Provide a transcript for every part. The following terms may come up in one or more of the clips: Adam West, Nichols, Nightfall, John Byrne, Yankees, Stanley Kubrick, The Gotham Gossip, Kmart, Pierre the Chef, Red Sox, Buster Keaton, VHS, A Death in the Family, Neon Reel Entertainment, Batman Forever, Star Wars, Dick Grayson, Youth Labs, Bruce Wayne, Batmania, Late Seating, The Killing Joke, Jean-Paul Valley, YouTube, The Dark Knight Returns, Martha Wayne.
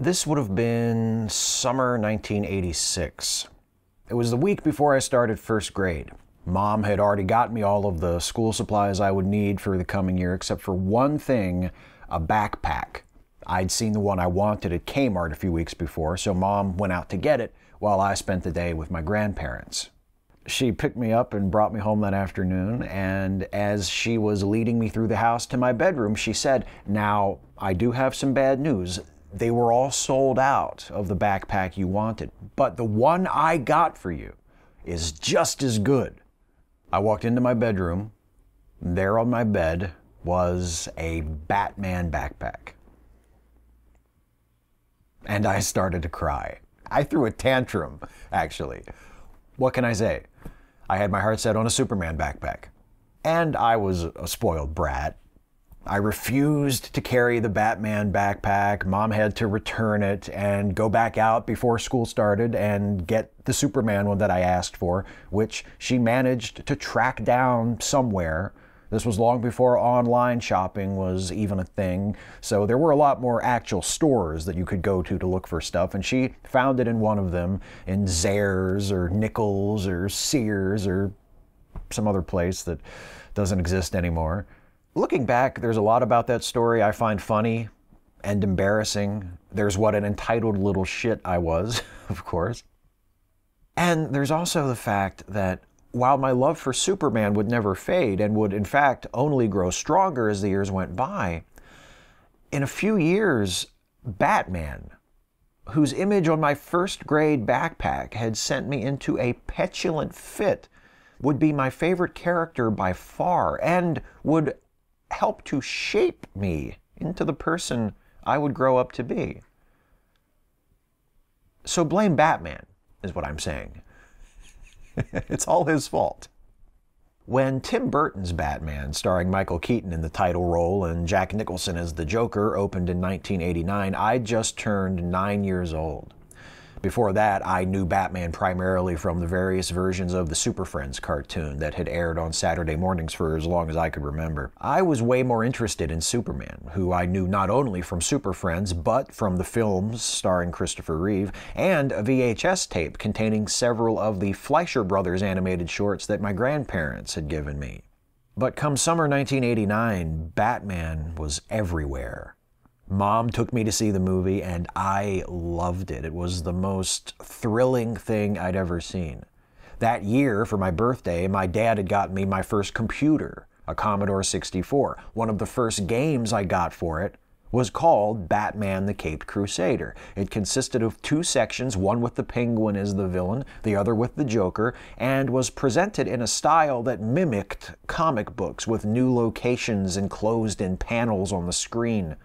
This would have been summer 1986. It was the week before I started first grade. Mom had already got me all of the school supplies I would need for the coming year, except for one thing, a backpack. I'd seen the one I wanted at Kmart a few weeks before, so Mom went out to get it while I spent the day with my grandparents. She picked me up and brought me home that afternoon, and as she was leading me through the house to my bedroom, she said, "Now, I do have some bad news. They were all sold out of the backpack you wanted, but the one I got for you is just as good." I walked into my bedroom. There on my bed was a Batman backpack. And I started to cry. I threw a tantrum, actually. What can I say? I had my heart set on a Superman backpack. And I was a spoiled brat. I refused to carry the Batman backpack. Mom had to return it and go back out before school started and get the Superman one that I asked for, which she managed to track down somewhere. This was long before online shopping was even a thing, so there were a lot more actual stores that you could go to look for stuff, and she found it in one of them, in Zaire's or Nichols or Sears or some other place that doesn't exist anymore. Looking back, there's a lot about that story I find funny and embarrassing. There's what an entitled little shit I was, of course. And there's also the fact that while my love for Superman would never fade and would, in fact, only grow stronger as the years went by, in a few years, Batman, whose image on my first grade backpack had sent me into a petulant fit, would be my favorite character by far and would help to shape me into the person I would grow up to be. So blame Batman, is what I'm saying. It's all his fault. When Tim Burton's Batman, starring Michael Keaton in the title role and Jack Nicholson as the Joker, opened in 1989, I just turned 9 years old. Before that, I knew Batman primarily from the various versions of the Super Friends cartoon that had aired on Saturday mornings for as long as I could remember. I was way more interested in Superman, who I knew not only from Super Friends, but from the films starring Christopher Reeve, and a VHS tape containing several of the Fleischer Brothers animated shorts that my grandparents had given me. But come summer 1989, Batman was everywhere. Mom took me to see the movie, and I loved it. It was the most thrilling thing I'd ever seen. That year, for my birthday, my dad had gotten me my first computer, a Commodore 64. One of the first games I got for it was called Batman the Caped Crusader. It consisted of two sections, one with the Penguin as the villain, the other with the Joker, and was presented in a style that mimicked comic books with new locations enclosed in panels on the screen.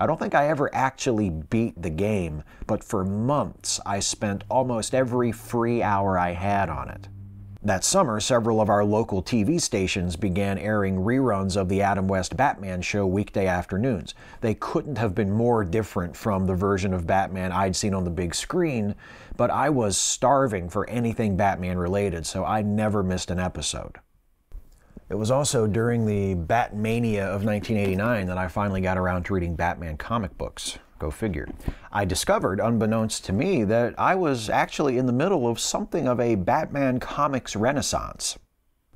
I don't think I ever actually beat the game, but for months I spent almost every free hour I had on it. That summer, several of our local TV stations began airing reruns of the Adam West Batman show weekday afternoons. They couldn't have been more different from the version of Batman I'd seen on the big screen, but I was starving for anything Batman related, so I never missed an episode. It was also during the Batmania of 1989 that I finally got around to reading Batman comic books. Go figure. I discovered, unbeknownst to me, that I was actually in the middle of something of a Batman comics renaissance.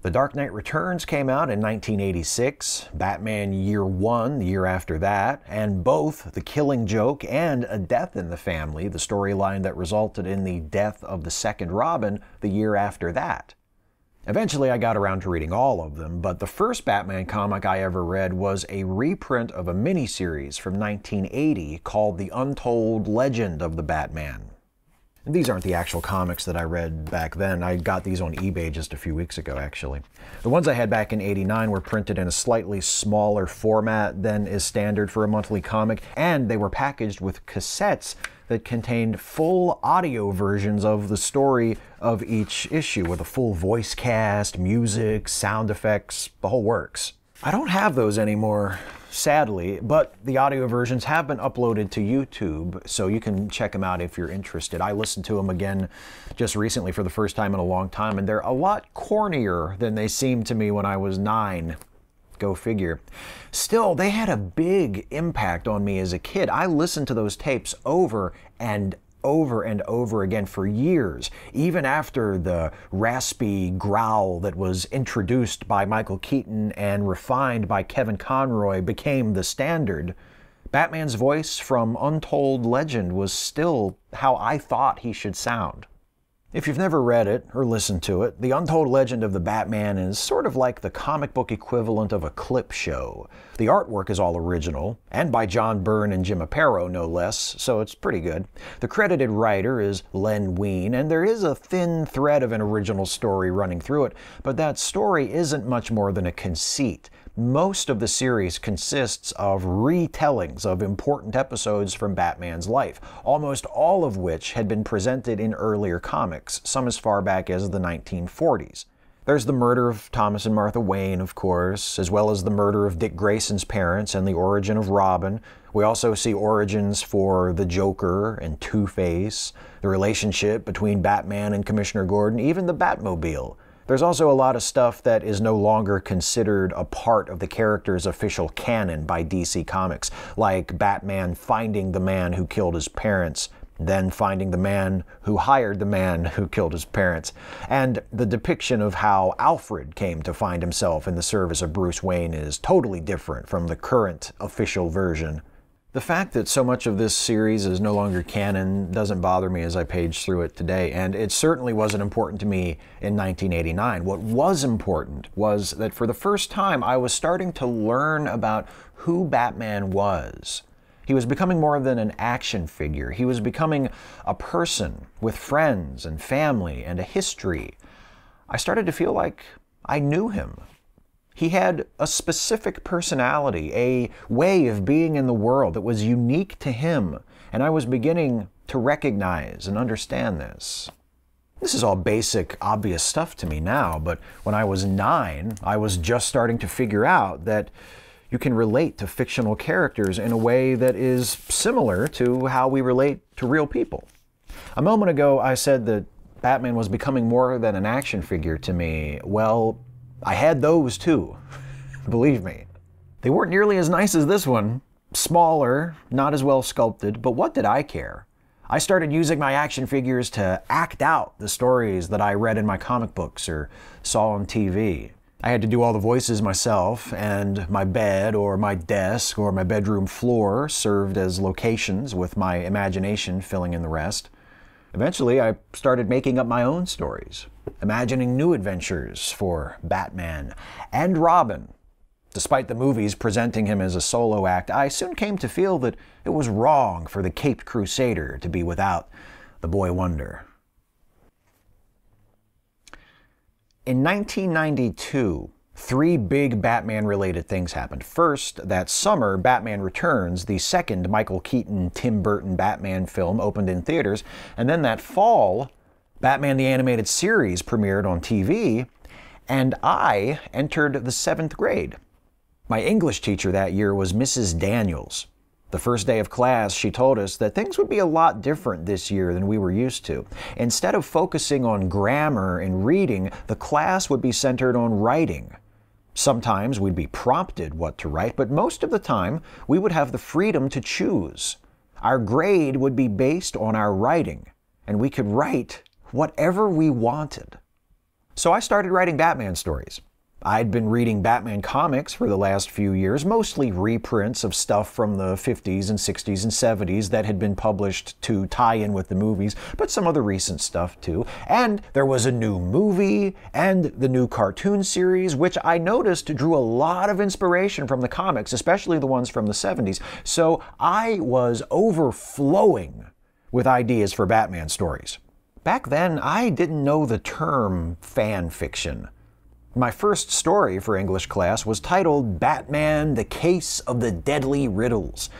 The Dark Knight Returns came out in 1986, Batman Year One the year after that, and both The Killing Joke and A Death in the Family, the storyline that resulted in the death of the second Robin, the year after that. Eventually, I got around to reading all of them, but the first Batman comic I ever read was a reprint of a miniseries from 1980 called The Untold Legend of the Batman. And these aren't the actual comics that I read back then. I got these on eBay just a few weeks ago, actually. The ones I had back in '89 were printed in a slightly smaller format than is standard for a monthly comic, and they were packaged with cassettes that contained full audio versions of the story of each issue with a full voice cast, music, sound effects, the whole works. I don't have those anymore, sadly, but the audio versions have been uploaded to YouTube, so you can check them out if you're interested. I listened to them again just recently for the first time in a long time, and they're a lot cornier than they seemed to me when I was 9. Go figure. Still, they had a big impact on me as a kid. I listened to those tapes over and over and over again for years, even after the raspy growl that was introduced by Michael Keaton and refined by Kevin Conroy became the standard. Batman's voice from Untold Legend was still how I thought he should sound. If you've never read it or listened to it, The Untold Legend of the Batman is sort of like the comic book equivalent of a clip show. The artwork is all original, and by John Byrne and Jim Aparo, no less, so it's pretty good. The credited writer is Len Wein, and there is a thin thread of an original story running through it, but that story isn't much more than a conceit. Most of the series consists of retellings of important episodes from Batman's life, almost all of which had been presented in earlier comics, some as far back as the 1940s. There's the murder of Thomas and Martha Wayne, of course, as well as the murder of Dick Grayson's parents and the origin of Robin. We also see origins for the Joker and Two-Face, the relationship between Batman and Commissioner Gordon, even the Batmobile. There's also a lot of stuff that is no longer considered a part of the character's official canon by DC Comics, like Batman finding the man who killed his parents, then finding the man who hired the man who killed his parents, and the depiction of how Alfred came to find himself in the service of Bruce Wayne is totally different from the current official version. The fact that so much of this series is no longer canon doesn't bother me as I page through it today, and it certainly wasn't important to me in 1989. What was important was that for the first time I was starting to learn about who Batman was. He was becoming more than an action figure. He was becoming a person with friends and family and a history. I started to feel like I knew him. He had a specific personality, a way of being in the world that was unique to him, and I was beginning to recognize and understand this. This is all basic, obvious stuff to me now, but when I was 9, I was just starting to figure out that you can relate to fictional characters in a way that is similar to how we relate to real people. A moment ago, I said that Batman was becoming more than an action figure to me. Well, I had those too, believe me. They weren't nearly as nice as this one. Smaller, not as well sculpted, but what did I care? I started using my action figures to act out the stories that I read in my comic books or saw on TV. I had to do all the voices myself, and my bed or my desk or my bedroom floor served as locations with my imagination filling in the rest. Eventually, I started making up my own stories, imagining new adventures for Batman and Robin. Despite the movies presenting him as a solo act, I soon came to feel that it was wrong for the Caped Crusader to be without the Boy Wonder. In 1992, 3 big Batman-related things happened. First, that summer, Batman Returns, the second Michael Keaton, Tim Burton Batman film, opened in theaters, and then that fall, Batman the Animated Series premiered on TV, and I entered the 7th grade. My English teacher that year was Mrs. Daniels. The first day of class, she told us that things would be a lot different this year than we were used to. Instead of focusing on grammar and reading, the class would be centered on writing. Sometimes we'd be prompted what to write, but most of the time, we would have the freedom to choose. Our grade would be based on our writing, and we could write whatever we wanted. So I started writing Batman stories. I'd been reading Batman comics for the last few years, mostly reprints of stuff from the 50s and 60s and 70s that had been published to tie in with the movies, but some other recent stuff too. And there was a new movie and the new cartoon series, which I noticed drew a lot of inspiration from the comics, especially the ones from the 70s. So I was overflowing with ideas for Batman stories. Back then, I didn't know the term fan fiction. My first story for English class was titled Batman, The Case of the Deadly Riddles.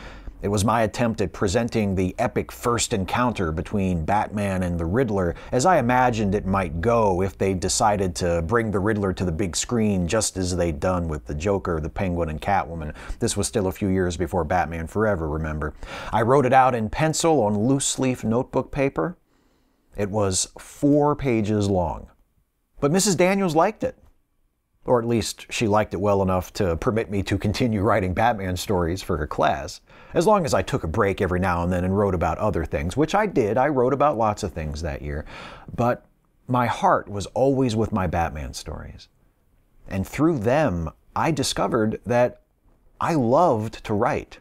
It was my attempt at presenting the epic first encounter between Batman and the Riddler, as I imagined it might go if they decided to bring the Riddler to the big screen just as they'd done with the Joker, the Penguin, and Catwoman. This was still a few years before Batman Forever, remember. I wrote it out in pencil on loose-leaf notebook paper. It was 4 pages long. But Mrs. Daniels liked it. Or at least she liked it well enough to permit me to continue writing Batman stories for her class, as long as I took a break every now and then and wrote about other things, which I did. I wrote about lots of things that year. But my heart was always with my Batman stories. And through them, I discovered that I loved to write.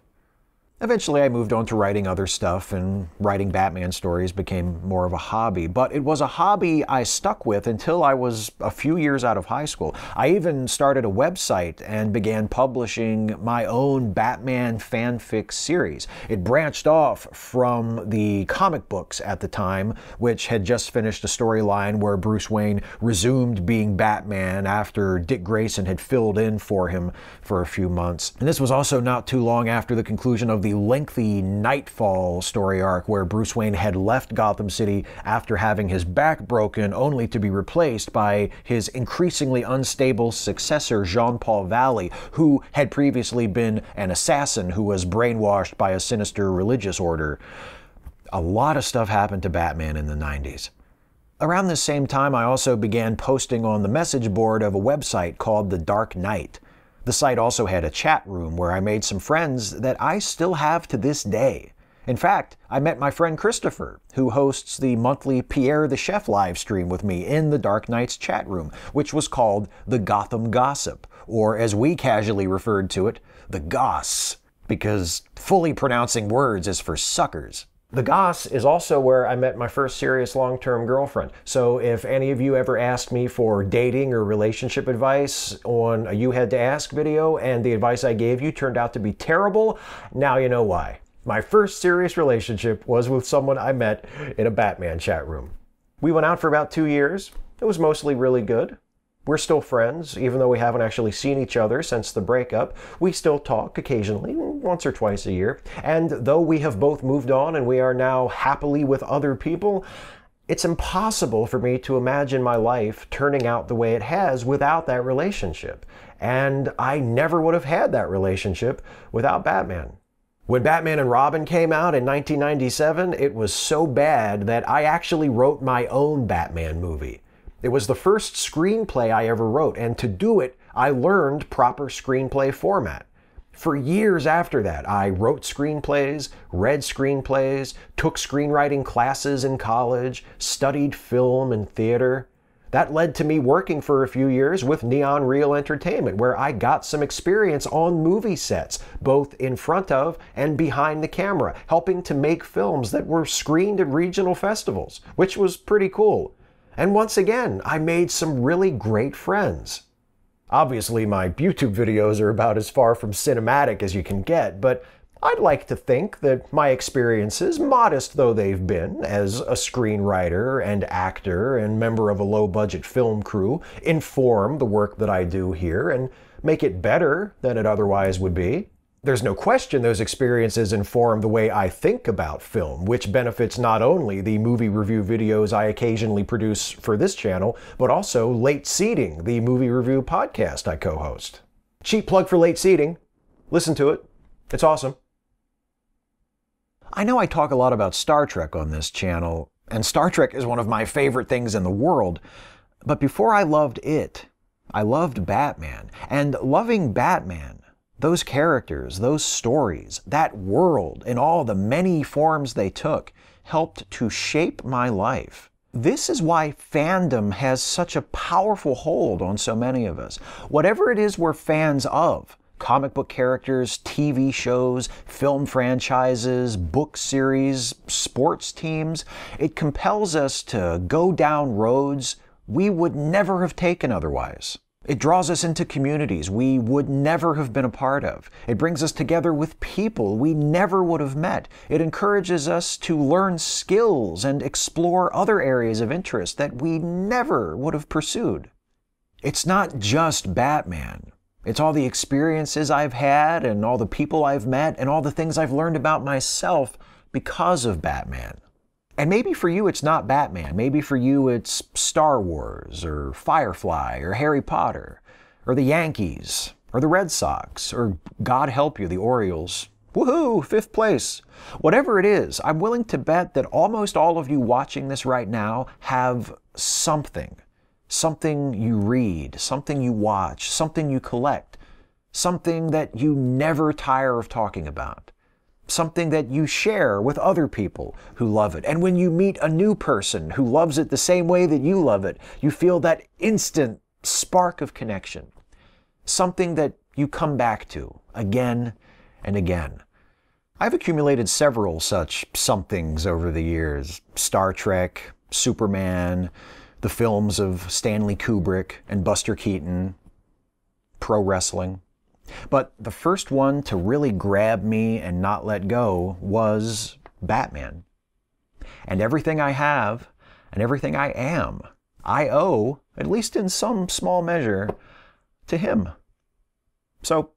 Eventually, I moved on to writing other stuff, and writing Batman stories became more of a hobby. But it was a hobby I stuck with until I was a few years out of high school. I even started a website and began publishing my own Batman fanfic series. It branched off from the comic books at the time, which had just finished a storyline where Bruce Wayne resumed being Batman after Dick Grayson had filled in for him for a few months. And this was also not too long after the conclusion of the lengthy Nightfall story arc, where Bruce Wayne had left Gotham City after having his back broken, only to be replaced by his increasingly unstable successor, Jean-Paul Valley, who had previously been an assassin who was brainwashed by a sinister religious order. A lot of stuff happened to Batman in the 90s. Around this same time, I also began posting on the message board of a website called The Dark Knight. The site also had a chat room where I made some friends that I still have to this day. In fact, I met my friend Christopher, who hosts the monthly Pierre the Chef live stream with me in the Dark Knight's chat room, which was called the Gotham Gossip, or as we casually referred to it, the Goss, because fully pronouncing words is for suckers. The Goss is also where I met my first serious long-term girlfriend. So if any of you ever asked me for dating or relationship advice on a You Had to Ask video and the advice I gave you turned out to be terrible, now you know why. My first serious relationship was with someone I met in a Batman chat room. We went out for about 2 years. It was mostly really good. We're still friends, even though we haven't actually seen each other since the breakup. We still talk occasionally, once or twice a year. And though we have both moved on and we are now happily with other people, it's impossible for me to imagine my life turning out the way it has without that relationship. And I never would have had that relationship without Batman. When Batman and Robin came out in 1997, it was so bad that I actually wrote my own Batman movie. It was the first screenplay I ever wrote, and to do it, I learned proper screenplay format. For years after that, I wrote screenplays, read screenplays, took screenwriting classes in college, studied film and theater. That led to me working for a few years with Neon Reel Entertainment, where I got some experience on movie sets, both in front of and behind the camera, helping to make films that were screened at regional festivals, which was pretty cool. And once again, I made some really great friends. Obviously, my YouTube videos are about as far from cinematic as you can get, but I'd like to think that my experiences, modest though they've been, as a screenwriter and actor and member of a low-budget film crew, inform the work that I do here and make it better than it otherwise would be. There's no question those experiences inform the way I think about film, which benefits not only the movie review videos I occasionally produce for this channel, but also Late Seating, the movie review podcast I co-host. Cheap plug for Late Seating. Listen to it. It's awesome. I know I talk a lot about Star Trek on this channel, and Star Trek is one of my favorite things in the world, but before I loved it, I loved Batman. And loving Batman, those characters, those stories, that world, in all the many forms they took, helped to shape my life. This is why fandom has such a powerful hold on so many of us. Whatever it is we're fans of, comic book characters, TV shows, film franchises, book series, sports teams, it compels us to go down roads we would never have taken otherwise. It draws us into communities we would never have been a part of. It brings us together with people we never would have met. It encourages us to learn skills and explore other areas of interest that we never would have pursued. It's not just Batman. It's all the experiences I've had and all the people I've met and all the things I've learned about myself because of Batman. And maybe for you it's not Batman. Maybe for you it's Star Wars, or Firefly, or Harry Potter, or the Yankees, or the Red Sox, or God help you, the Orioles. Woohoo, 5th place! Whatever it is, I'm willing to bet that almost all of you watching this right now have something. something you read, something you watch, something you collect, something that you never tire of talking about, something that you share with other people who love it. And when you meet a new person who loves it the same way that you love it, you feel that instant spark of connection, something that you come back to again and again. I've accumulated several such somethings over the years. Star Trek, Superman, the films of Stanley Kubrick and Buster Keaton, pro wrestling. But the first one to really grab me and not let go was Batman. And everything I have and everything I am, I owe, at least in some small measure, to him. So,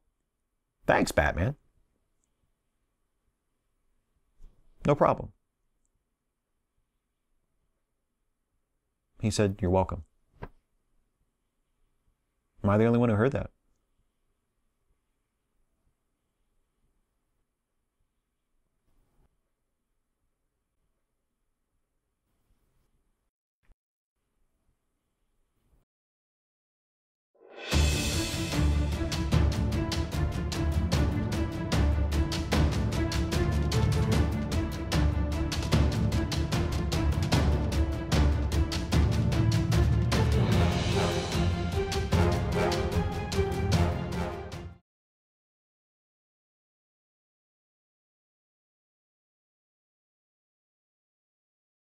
thanks, Batman. No problem. He said, you're welcome. Am I the only one who heard that?